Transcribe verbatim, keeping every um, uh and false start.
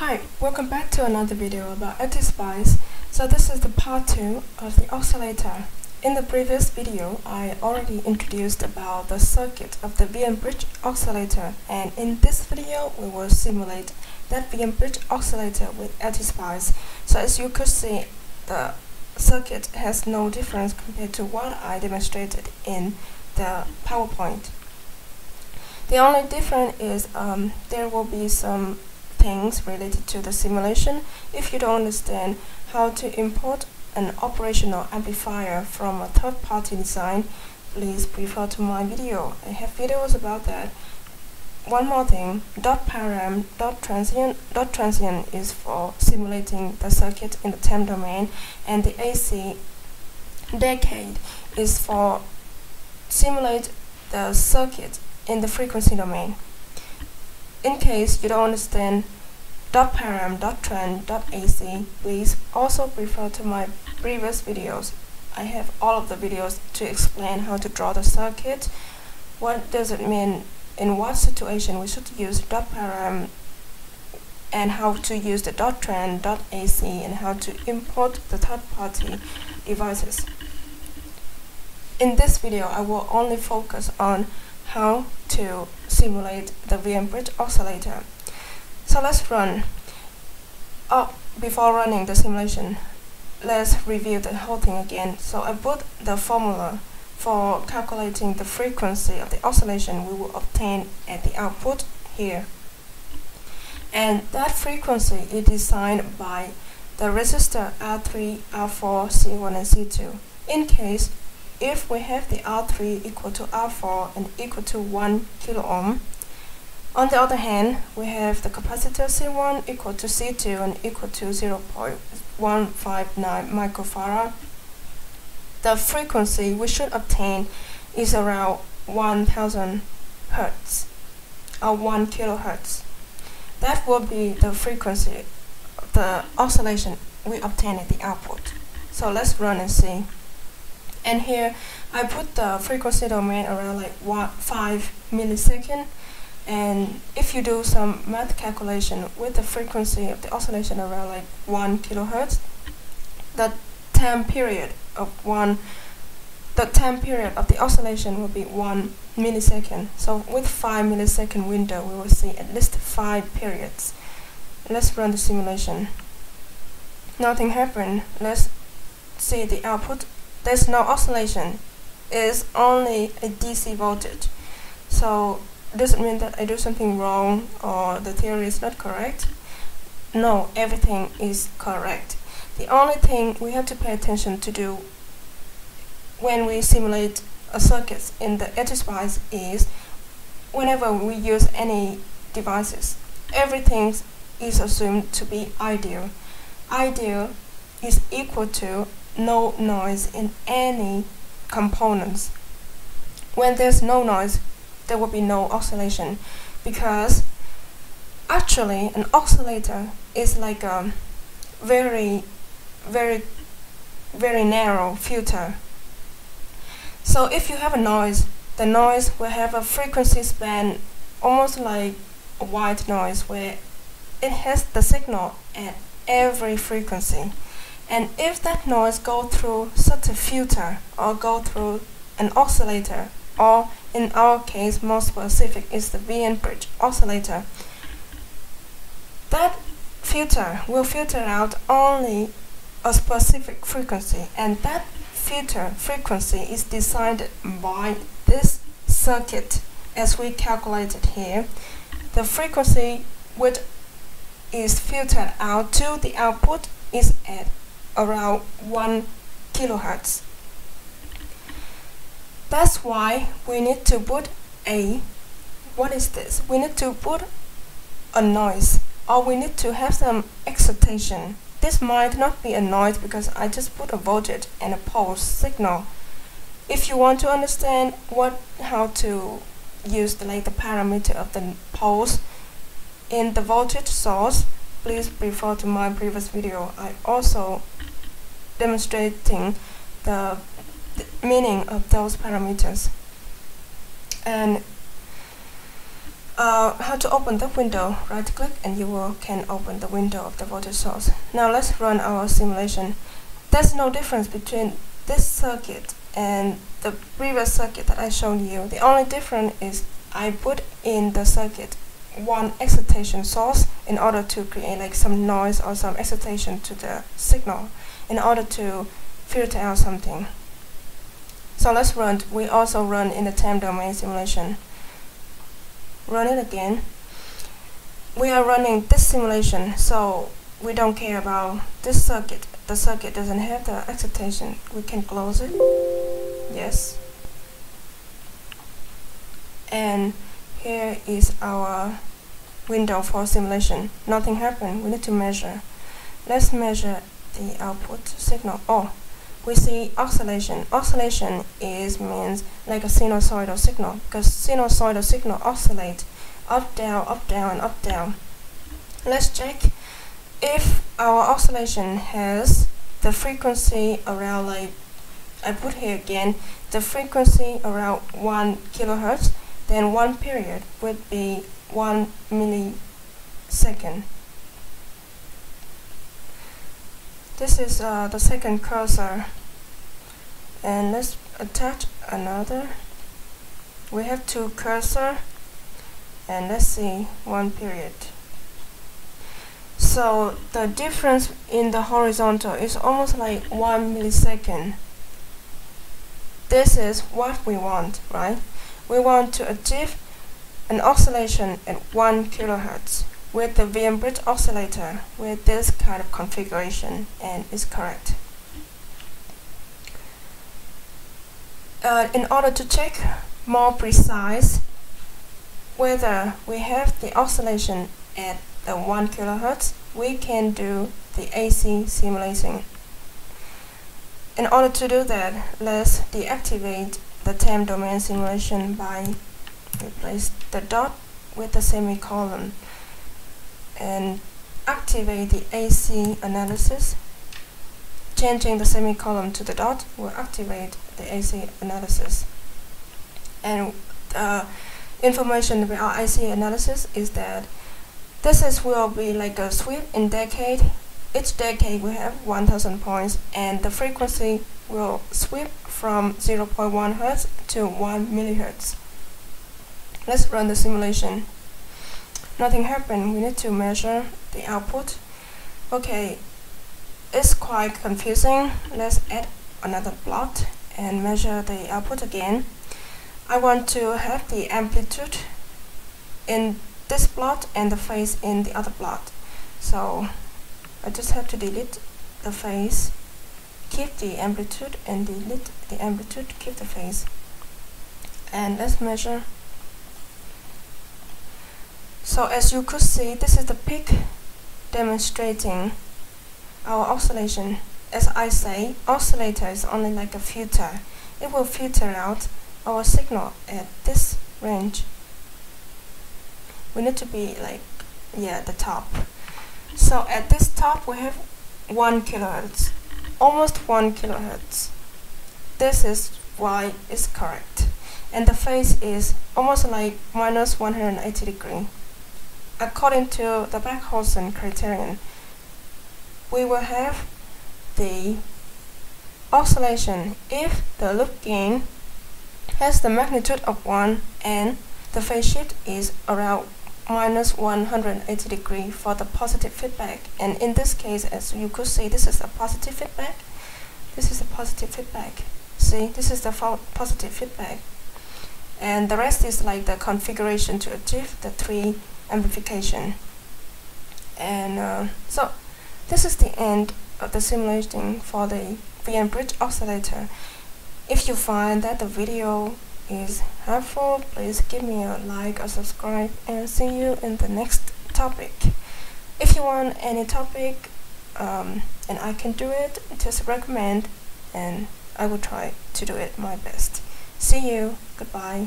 Hi, welcome back to another video about LTSpice. So this is the part two of the oscillator. In the previous video, I already introduced about the circuit of the Wien bridge oscillator, and in this video we will simulate that Wien bridge oscillator with LTSpice. So as you could see, the circuit has no difference compared to what I demonstrated in the PowerPoint. The only difference is um, there will be some things related to the simulation if you don't understand how to import an operational amplifier from a third-party design. Please refer to my video. I have videos about that. One more thing, dot param, dot transient, dot transient is for simulating the circuit in the time domain, and the A C decade is for simulate the circuit in the frequency domain. In case you don't understand dot param, dot trend, dot A C, please also refer to my previous videos. I have all of the videos to explain how to draw the circuit, what does it mean, in what situation we should use dot param, and how to use the dot trend, dot A C, and how to import the third-party devices. In this video, I will only focus on how to simulate the Wien bridge oscillator. So let's run. Oh, before running the simulation, let's review the whole thing again. So I put the formula for calculating the frequency of the oscillation we will obtain at the output here. And that frequency is decided by the resistor R three, R four, C one, and C two. In case if we have the R three equal to R four and equal to one kilo ohm, on the other hand, we have the capacitor C one equal to C two and equal to zero point one five nine microfarad. The frequency we should obtain is around one thousand hertz or one kilohertz. That will be the frequency of the oscillation we obtain at the output. So let's run and see. And here I put the frequency domain around like five milliseconds, and if you do some math calculation with the frequency of the oscillation around like one kilohertz, the time period of one the time period of the oscillation will be one millisecond. So with five millisecond window, we will see at least five periods. Let's run the simulation. Nothing happened. Let's see the output. There's no oscillation, it's only a D C voltage. So doesn't mean that I do something wrong or the theory is not correct. No, everything is correct. The only thing we have to pay attention to do when we simulate a circuit in the LTSpice is whenever we use any devices, everything is assumed to be ideal. Ideal is equal to no noise in any components. When there's no noise, there will be no oscillation, because actually an oscillator is like a very very very narrow filter. So if you have a noise, the noise will have a frequency span almost like a white noise, where it has the signal at every frequency. And if that noise goes through such a filter or go through an oscillator, or in our case more specific is the Wien bridge oscillator, that filter will filter out only a specific frequency, and that filter frequency is decided by this circuit as we calculated here. The frequency which is filtered out to the output is at around one kilohertz. That's why we need to put a what is this we need to put a noise, or we need to have some excitation. This might not be a noise because I just put a voltage and a pulse signal. If you want to understand what how to use the, like the parameter of the pulse in the voltage source, please refer to my previous video. I also demonstrating the, the meaning of those parameters. And uh, how to open the window. Right click and you will, can open the window of the voltage source. Now let's run our simulation. There's no difference between this circuit and the previous circuit that I showed you. The only difference is I put in the circuit one excitation source in order to create like some noise or some excitation to the signal in order to filter out something. So let's run. We also run in the time domain simulation. Run it again. We are running this simulation, so we don't care about this circuit. The circuit doesn't have the excitation. We can close it. Yes. And here is our window for simulation. Nothing happened. We need to measure. Let's measure the output signal. Oh, we see oscillation. Oscillation is means like a sinusoidal signal, because sinusoidal signal oscillates up, down, up, down, and up, down. Let's check if our oscillation has the frequency around, like I put here again, the frequency around one kilohertz. Then one period would be one millisecond. This is uh, the second cursor, and let's attach another. We have two cursor, and let's see one period. So the difference in the horizontal is almost like one millisecond. This is what we want, right? We want to achieve an oscillation at one kilohertz with the Wien bridge oscillator with this kind of configuration, and is correct. Uh, in order to check more precise whether we have the oscillation at the one kilohertz, we can do the A C simulation. In order to do that, let's deactivate the time domain simulation by replace the dot with the semicolon. And activate the A C analysis. Changing the semicolon to the dot will activate the A C analysis. And uh, information about A C analysis is that this is, will be like a sweep in decade. Each decade we have one thousand points, and the frequency will sweep from zero point one hertz to one millihertz. Let's run the simulation. Nothing happened. We need to measure the output. Okay, it's quite confusing. Let's add another plot and measure the output again. I want to have the amplitude in this plot and the phase in the other plot. So I just have to delete the phase, keep the amplitude, and delete the amplitude, keep the phase. And let's measure. So as you could see, this is the peak demonstrating our oscillation. As I say, oscillator is only like a filter. It will filter out our signal at this range. We need to be like, yeah, the top. So at this top, we have one kilohertz, almost one kilohertz. This is why it's correct. And the phase is almost like minus one hundred eighty degrees. According to the Bach-Olsen criterion, we will have the oscillation if the loop gain has the magnitude of one and the phase shift is around minus one hundred eighty degrees for the positive feedback. And in this case, as you could see, this is a positive feedback. This is a positive feedback. See, this is the positive feedback. And the rest is like the configuration to achieve the three amplification. And uh, so this is the end of the simulation for the Wien bridge oscillator. If you find that the video is helpful, please give me a like or subscribe, and see you in the next topic. If you want any topic um, and I can do it, just recommend and I will try to do it my best. See you. Goodbye.